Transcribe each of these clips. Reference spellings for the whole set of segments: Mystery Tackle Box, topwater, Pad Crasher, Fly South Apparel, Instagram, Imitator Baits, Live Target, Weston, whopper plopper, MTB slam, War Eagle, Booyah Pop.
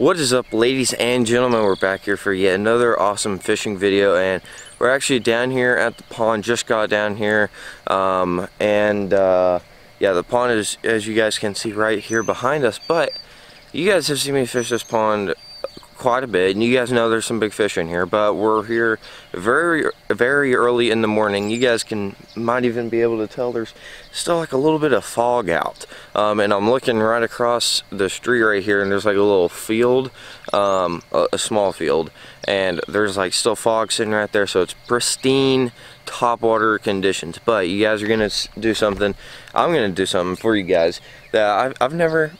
What is up, ladies and gentlemen? We're back here for yet another awesome fishing video, and we're actually down here at the pond. Just got down here, yeah, the pond is, as you guys can see, right here behind us. But you guys have seen me fish this pond quite a bit, and you guys know there's some big fish in here. But we're here very, very early in the morning. You guys might even be able to tell there's still like a little bit of fog out, and I'm looking right across the street right here, and there's like a little field, a small field, and there's like still fog sitting right there. So it's pristine topwater conditions. But you guys are gonna do something, I'm gonna do something for you guys that I've never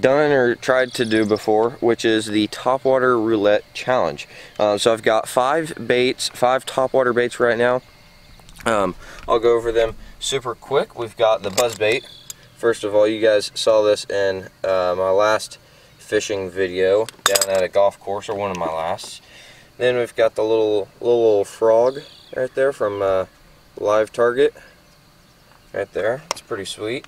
done or tried to do before, which is the topwater roulette challenge. So I've got five topwater baits right now. I'll go over them super quick. We've got the buzzbait. First of all, you guys saw this in my last fishing video down at a golf course, or one of my last. Then we've got the little frog right there from Live Target. Right there, it's pretty sweet.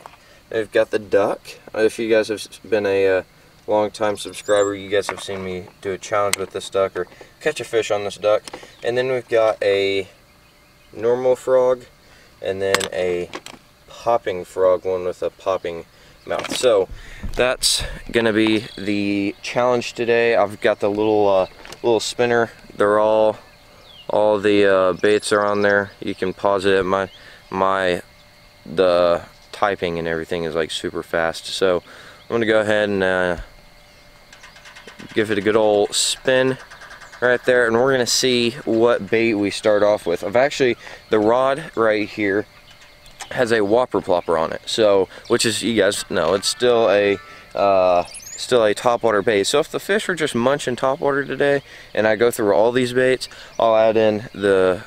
We've got the duck. If you guys have been a long time subscriber, you guys have seen me do a challenge with this duck, or catch a fish on this duck. And then we've got a normal frog, and then a popping frog, one with a popping mouth. So that's gonna be the challenge today. I've got the little spinner. They're all the baits are on there. You can pause it. The typing and everything is like super fast, so I'm gonna go ahead and give it a good old spin right there, and we're gonna see what bait we start off with. I've actually, the rod right here has a whopper plopper on it, so, which is, you guys know, it's still a topwater bait. So if the fish are just munching topwater today, and I go through all these baits, I'll add in the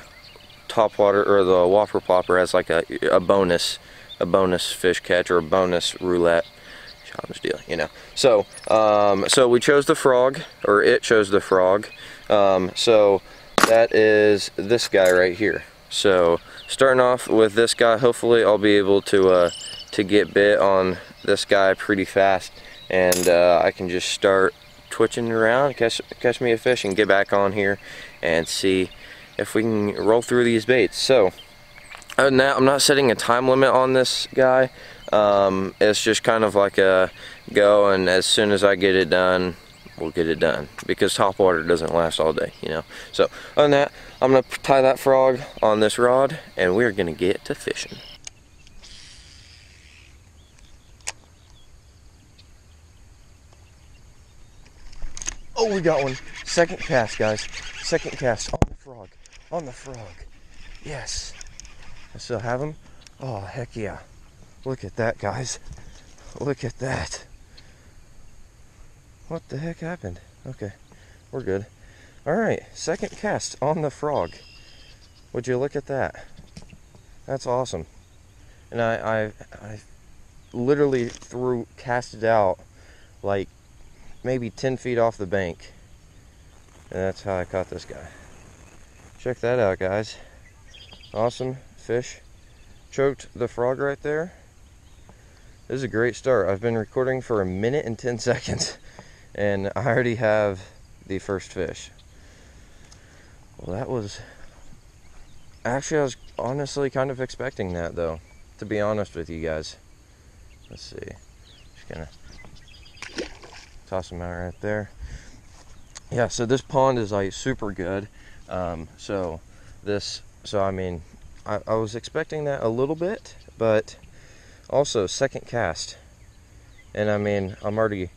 topwater or the whopper plopper as like a bonus fish catch, or a bonus roulette challenge deal, you know. So so we chose the frog, or it chose the frog. So that is this guy right here. So starting off with this guy, hopefully I'll be able to get bit on this guy pretty fast, and I can just start twitching around, catch me a fish, and get back on here and see if we can roll through these baits. So now, I'm not setting a time limit on this guy. It's just kind of like a go, and as soon as I get it done, we'll get it done, because topwater doesn't last all day, you know. So on that, I'm gonna tie that frog on this rod, and we're gonna get to fishing. Oh, we got one. Second cast, guys. Second cast on the frog. On the frog. Yes. I still have them. Oh, heck yeah. Look at that, guys. Look at that. What the heck happened? Okay, we're good. All right, second cast on the frog. Would you look at that? That's awesome. And I literally cast it out like maybe 10 feet off the bank. And that's how I caught this guy. Check that out, guys. Awesome. Fish choked the frog right there. This is a great start. I've been recording for a minute and 10 seconds, and I already have the first fish. Well, that was actually, I was honestly kind of expecting that, though, to be honest with you guys. Let's see, just gonna toss them out right there. Yeah, so this pond is like super good. I mean, I was expecting that a little bit, but also second cast, and I mean, I'm already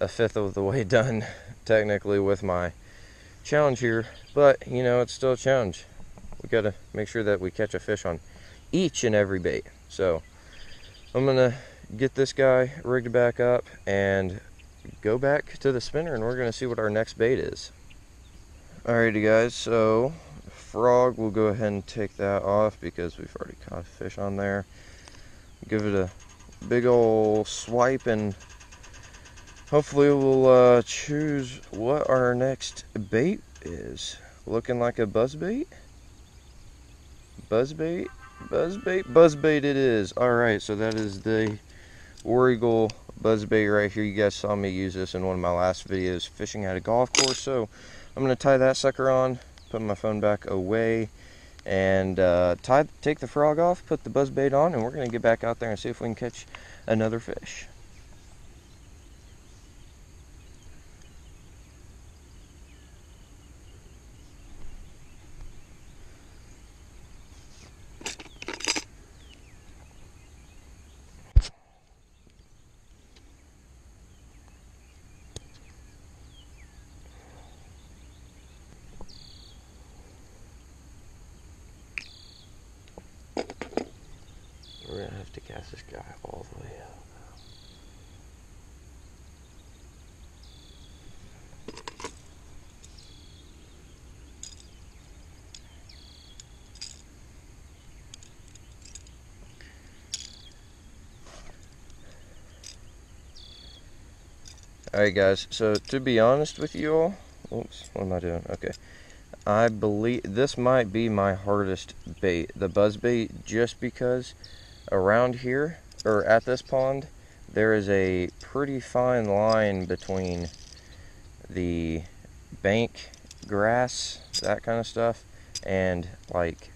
a fifth of the way done technically with my challenge here, but you know, it's still a challenge. We gotta make sure that we catch a fish on each and every bait. So I'm gonna get this guy rigged back up and go back to the spinner, and we're gonna see what our next bait is. Alrighty, guys, so frog, we'll go ahead and take that off because we've already caught a fish on there. Give it a big old swipe, and hopefully we'll choose what our next bait is. Looking like a buzzbait? Buzzbait? Buzzbait? Buzzbait it is. Alright, so that is the War Eagle buzzbait right here. You guys saw me use this in one of my last videos fishing at a golf course. So I'm going to tie that sucker on, put my phone back away, and take the frog off, put the buzzbait on, and we're going to get back out there and see if we can catch another fish. We're gonna have to cast this guy all the way up. Alright guys, so to be honest with you all, oops, what am I doing? Okay. I believe this might be my hardest bait, the buzzbait, just because around here, or at this pond, there is a pretty fine line between the bank grass, that kind of stuff, and like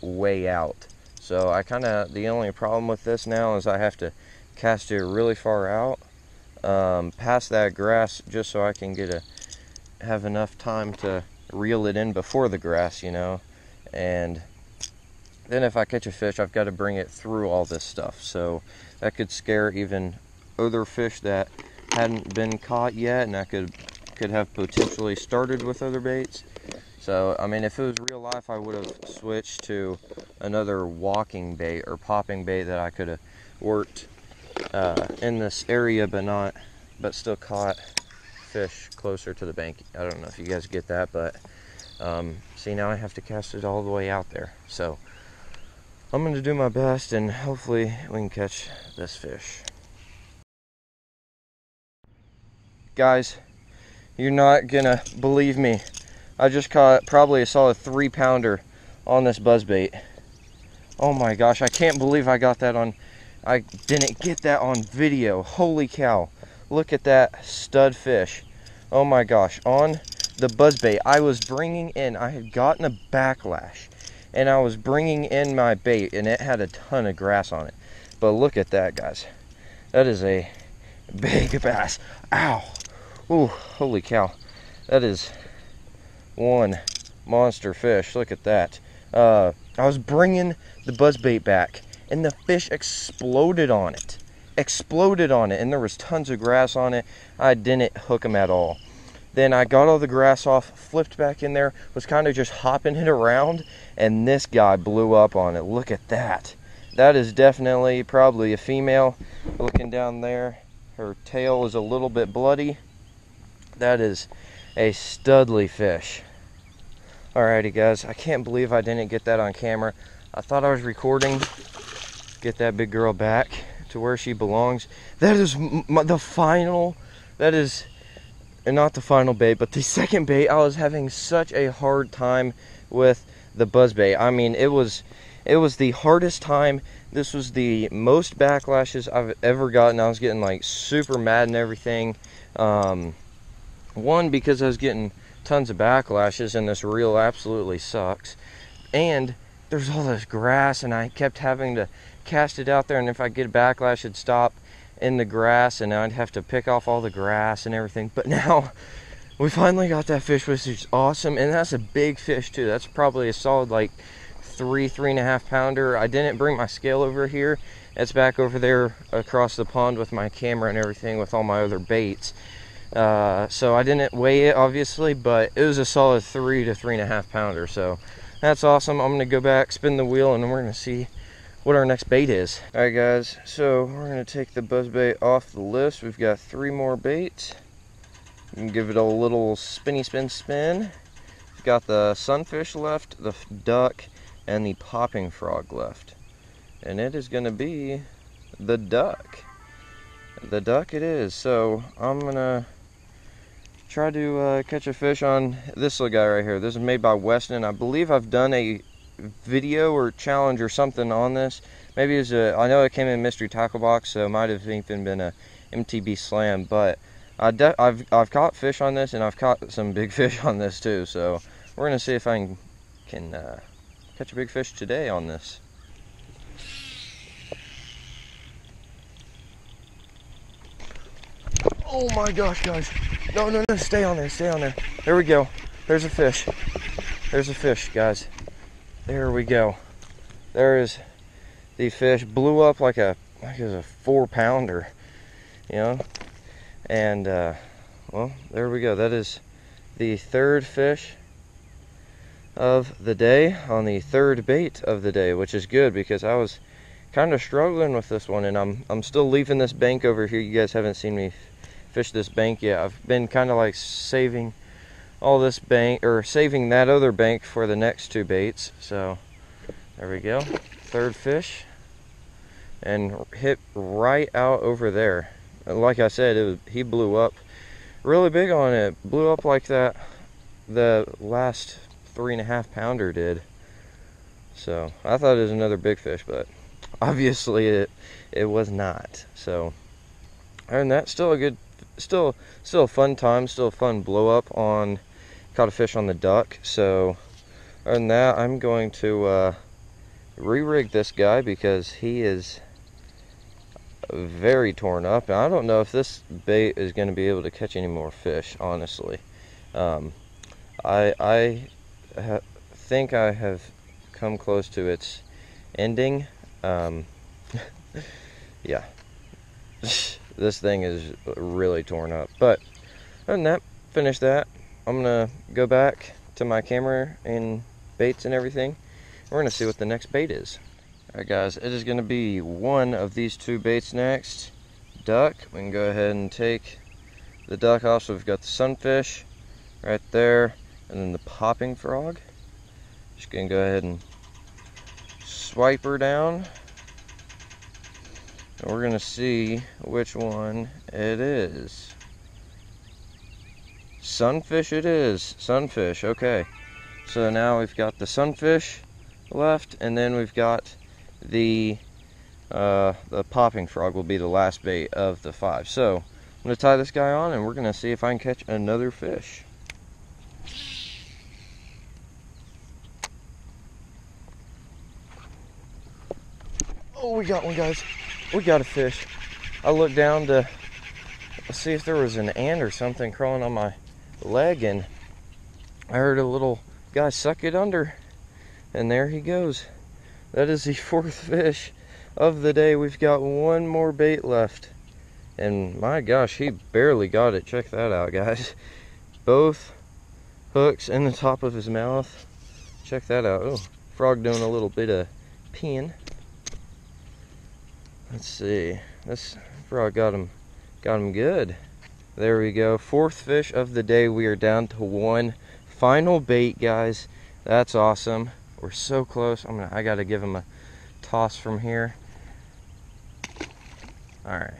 way out. So I kind of, the only problem with this now is I have to cast it really far out, past that grass, just so I can get have enough time to reel it in before the grass, you know. And then if I catch a fish, I've got to bring it through all this stuff. So that could scare even other fish that hadn't been caught yet, and I could have potentially started with other baits. So, I mean, if it was real life, I would have switched to another walking bait or popping bait that I could have worked in this area, but still caught fish closer to the bank. I don't know if you guys get that, but see, now I have to cast it all the way out there. So I'm going to do my best, and hopefully we can catch this fish. Guys, you're not going to believe me. I just caught probably a solid 3-pounder on this buzzbait. Oh my gosh, I can't believe I didn't get that on video. Holy cow. Look at that stud fish. Oh my gosh, on the buzzbait. I had gotten a backlash, and I was bringing in my bait, and it had a ton of grass on it. But look at that, guys. That is a big bass. Ow. Ooh, holy cow. That is one monster fish. Look at that. I was bringing the buzzbait back, and the fish exploded on it. And there was tons of grass on it. I didn't hook him at all. Then I got all the grass off, flipped back in there, was kind of just hopping it around, and this guy blew up on it. Look at that. That is definitely probably a female. Looking down there, her tail is a little bit bloody. That is a studly fish. Alrighty guys, I can't believe I didn't get that on camera. I thought I was recording. Get that big girl back to where she belongs. That is not the final bait, but the second bait. I was having such a hard time with the buzzbait. I mean, it was the hardest time. This was the most backlashes I've ever gotten. I was getting like super mad and everything. One, because I was getting tons of backlashes and this reel absolutely sucks. And there's all this grass, and I kept having to cast it out there, and if I get a backlash, it'd stop in the grass, and I'd have to pick off all the grass and everything. But now we finally got that fish, which is awesome, and that's a big fish too. That's probably a solid like 3.5 pounder. I didn't bring my scale over here. It's back over there across the pond with my camera and everything with all my other baits. So I didn't weigh it obviously, but it was a solid 3 to 3.5 pounder. So that's awesome. I'm gonna go back, spin the wheel, and we're gonna see what our next bait is. Alright guys, so we're going to take the buzzbait off the list. We've got 3 more baits. You can give it a little spinny spin. We've got the sunfish left, the duck, and the popping frog left. And it is going to be the duck. The duck it is. So I'm going to try to catch a fish on this little guy right here. This is made by Weston. I believe I've done a video or challenge or something on this. Maybe it was a, I know it came in Mystery Tackle Box, so it might have even been a MTB slam, but I've caught fish on this, and I've caught some big fish on this too, so we're gonna see if I can catch a big fish today on this. Oh my gosh, guys. No, no, no, stay on there, stay on there. There we go. There's a fish. There's a fish, guys. There we go. There is the fish. Blew up like a, it was a 4-pounder, you know? And, well, there we go. That is the third fish of the day on the third bait of the day, which is good because I was kind of struggling with this one, and I'm still leaving this bank over here. You guys haven't seen me fish this bank yet. I've been kind of like saving all this bank, or saving that other bank for the next two baits. So there we go, third fish, and hit right out over there. Like I said, it was, he blew up really big on it. Blew up like that the last 3½-pounder did. So I thought it was another big fish, but obviously it was not. So, and that's still a good, still a fun time, still a fun blow up on, caught a fish on the duck. So other than that, I'm going to re-rig this guy because he is very torn up, and I don't know if this bait is going to be able to catch any more fish, honestly. I think I have come close to its ending. Yeah, this thing is really torn up. But other than that, finish that. I'm gonna go back to my camera and baits and everything. We're gonna see what the next bait is. All right, guys, it is gonna be one of these two baits next. Duck. We can go ahead and take the duck off. So we've got the sunfish right there, and then the popping frog. Just gonna go ahead and swipe her down, and we're gonna see which one it is. Sunfish it is. Sunfish. Okay, so now we've got the sunfish left, and then we've got the popping frog will be the last bait of the 5. So I'm gonna tie this guy on, and we're gonna see if I can catch another fish. Oh, we got one, guys. We got a fish. I looked down to see if there was an ant or something crawling on my leg, and I heard a little guy suck it under, and there he goes. That is the 4th fish of the day. We've got one more bait left, and my gosh, he barely got it. Check that out, guys. Both hooks in the top of his mouth. Check that out. Oh, frog doing a little bit of peeing. Let's see, this frog got him good. There we go, 4th fish of the day. We are down to one final bait, guys. That's awesome. We're so close. I gotta give him a toss from here. All right,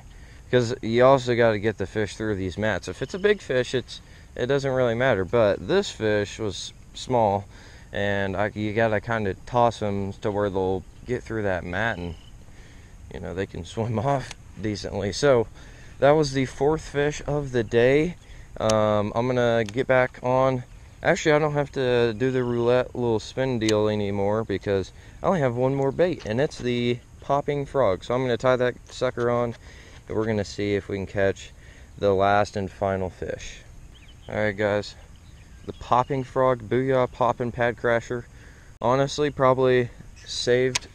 because you also got to get the fish through these mats. If it's a big fish, it doesn't really matter, but this fish was small, and you gotta kind of toss them to where they'll get through that mat, and you know, they can swim off decently. So that was the 4th fish of the day. I'm gonna get back on. Actually, I don't have to do the roulette little spin deal anymore because I only have one more bait, and it's the popping frog. So I'm gonna tie that sucker on, and we're gonna see if we can catch the last and final fish. All right, guys, the popping frog, Booyah Pop and Pad Crasher. Honestly, probably saved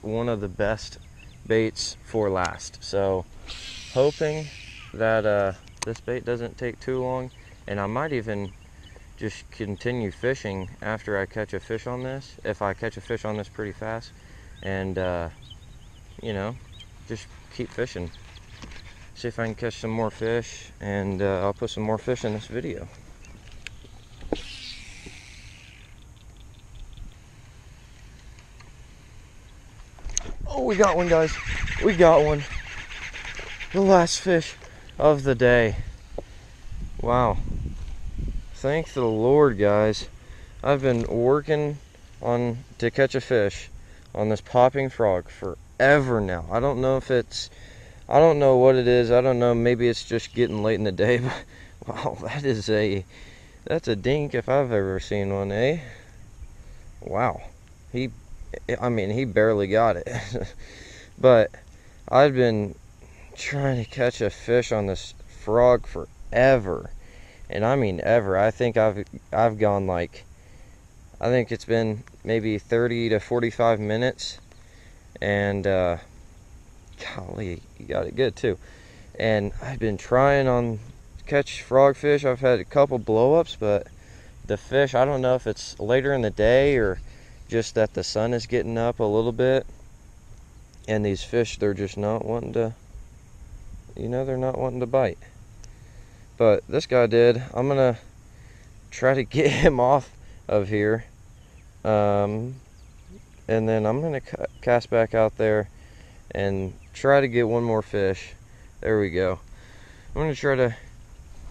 one of the best baits for last, so hoping that this bait doesn't take too long, and I might even just continue fishing after I catch a fish on this, if I catch a fish on this pretty fast, and you know, just keep fishing, see if I can catch some more fish, and I'll put some more fish in this video. We got one, guys. We got one. The last fish of the day. Wow. Thank the Lord, guys. I've been working to catch a fish on this popping frog forever now. I don't know if it's, I don't know what it is. I don't know. Maybe it's just getting late in the day. But wow, that is a, that's a dink if I've ever seen one, eh? Wow. He, I mean, he barely got it. But I've been trying to catch a fish on this frog forever. And I mean ever. I think I've gone like, I think it's been maybe 30 to 45 minutes, and golly, you got it good too. And I've been trying on catch frogfish. I've had a couple blow-ups, but the fish, I don't know if it's later in the day or just that the sun is getting up a little bit, and these fish, they're just not wanting to, you know, they're not wanting to bite. But this guy did. I'm gonna try to get him off of here, and then I'm gonna cast back out there and try to get one more fish. There we go. I'm gonna try to,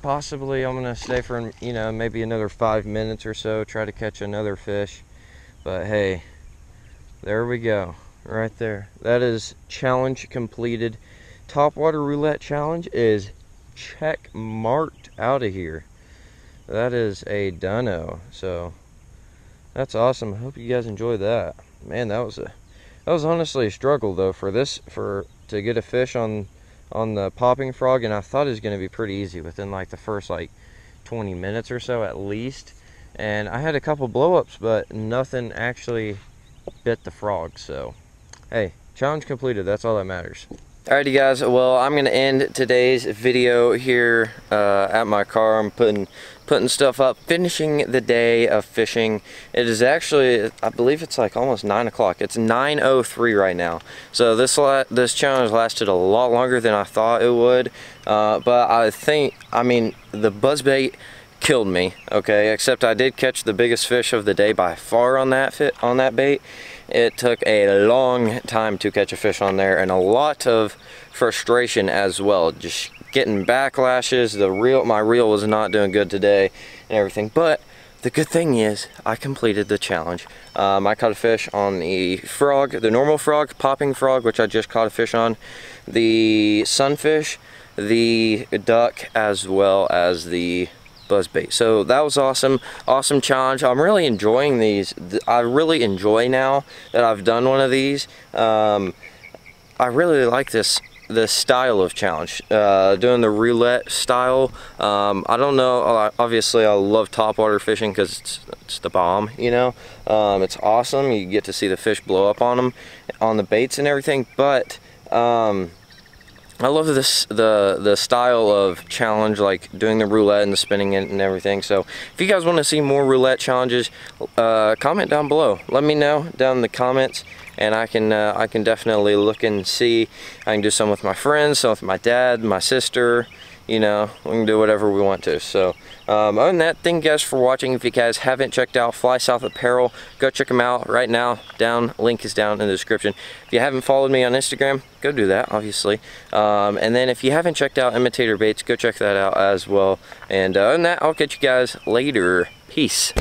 possibly I'm gonna stay for, you know, maybe another 5 minutes or so, try to catch another fish. But hey, there we go, right there. That is challenge completed. Topwater roulette challenge is check marked out of here. That is a dunno. So that's awesome. I hope you guys enjoyed that. Man, that was honestly a struggle though to get a fish on the popping frog, and I thought it was going to be pretty easy within like the first like 20 minutes or so at least. And I had a couple blow-ups, but nothing actually bit the frog. So hey, challenge completed. That's all that matters. Alrighty guys, well, I'm gonna end today's video here at my car. I'm putting stuff up, finishing the day of fishing. It is actually, I believe it's like almost 9 o'clock. It's 9:03 right now. So this challenge lasted a lot longer than I thought it would. But I think, I mean, the buzzbait killed me. Okay, except I did catch the biggest fish of the day by far on that bait. It took a long time to catch a fish on there, and a lot of frustration as well, just getting backlashes. My reel was not doing good today and everything, but the good thing is I completed the challenge. I caught a fish on the frog, the normal frog, popping frog, which I just caught a fish on, the sunfish, the duck, as well as the buzzbait. So that was awesome challenge. I'm really enjoying these. I really enjoy now that I've done one of these. I really like this style of challenge, doing the roulette style. I don't know, obviously I love topwater fishing because it's the bomb, you know. It's awesome. You get to see the fish blow up on them, on the baits and everything. But I love the style of challenge, like doing the roulette and the spinning it and everything. So if you guys want to see more roulette challenges, comment down below. Let me know down in the comments, and I can definitely look and see. I can do some with my friends, some with my dad, my sister. You know, we can do whatever we want to. So other than that, thank you guys for watching. If you guys haven't checked out Fly South Apparel, go check them out right now. Link is down in the description. If you haven't followed me on Instagram, go do that, obviously. And then if you haven't checked out Imitator Baits, go check that out as well. And other than that, I'll catch you guys later. Peace.